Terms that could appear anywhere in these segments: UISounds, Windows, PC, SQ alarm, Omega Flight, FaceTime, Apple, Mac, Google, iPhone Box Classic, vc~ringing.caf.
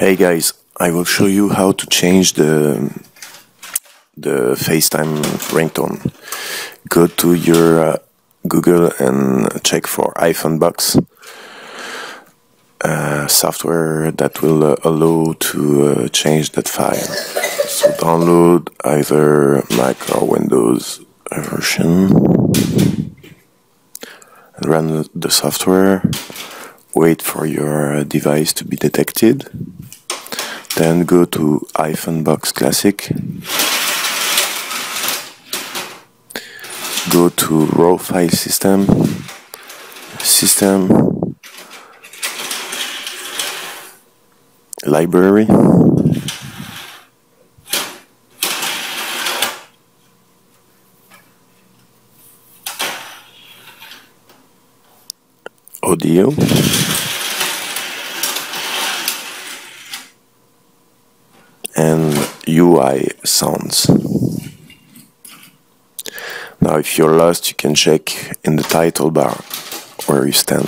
Hey guys, I will show you how to change the FaceTime ringtone. Go to your Google and check for iPhone Box software that will allow to change that file. So download either Mac or Windows version, run the software, wait for your device to be detected, then go to iPhone Box Classic, go to raw file system, library, audio, and UI sounds. Now if you're lost, you can check in the title bar where you stand.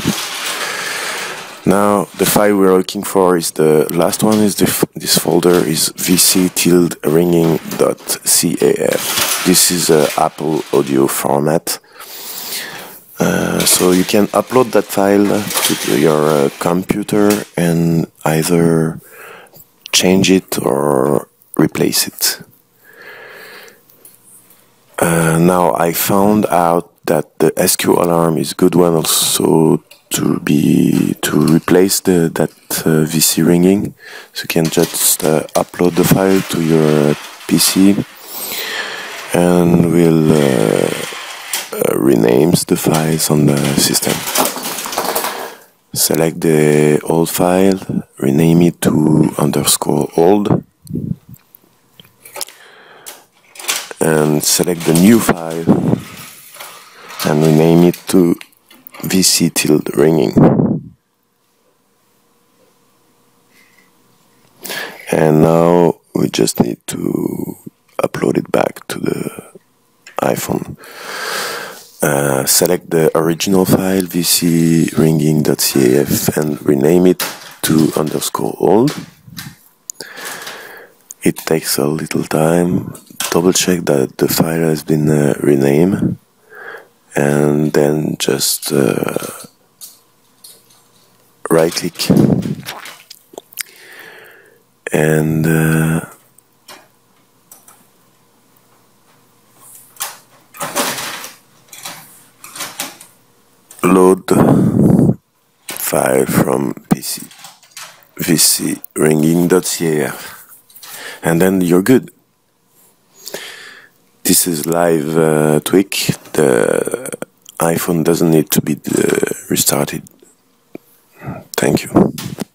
Now the file we're looking for is the last one, is this folder is vc~ringing.caf. This is an Apple audio format. So you can upload that file to your computer and either change it or replace it. Now I found out that the SQ alarm is good one also to replace that VC ringing. So you can just upload the file to your PC and we'll renames the files on the system. Select the old file, rename it to _old, and select the new file and rename it to vc~ringing, and now we just need to upload it back to the iPhone. Select the original file vc~ringing.caf and rename it to _old. It takes a little time. Double check that the file has been renamed, and then just right click and load file from PC, vc~ringing.caf, and then you're good. This is live tweak. The iPhone doesn't need to be restarted. Thank you.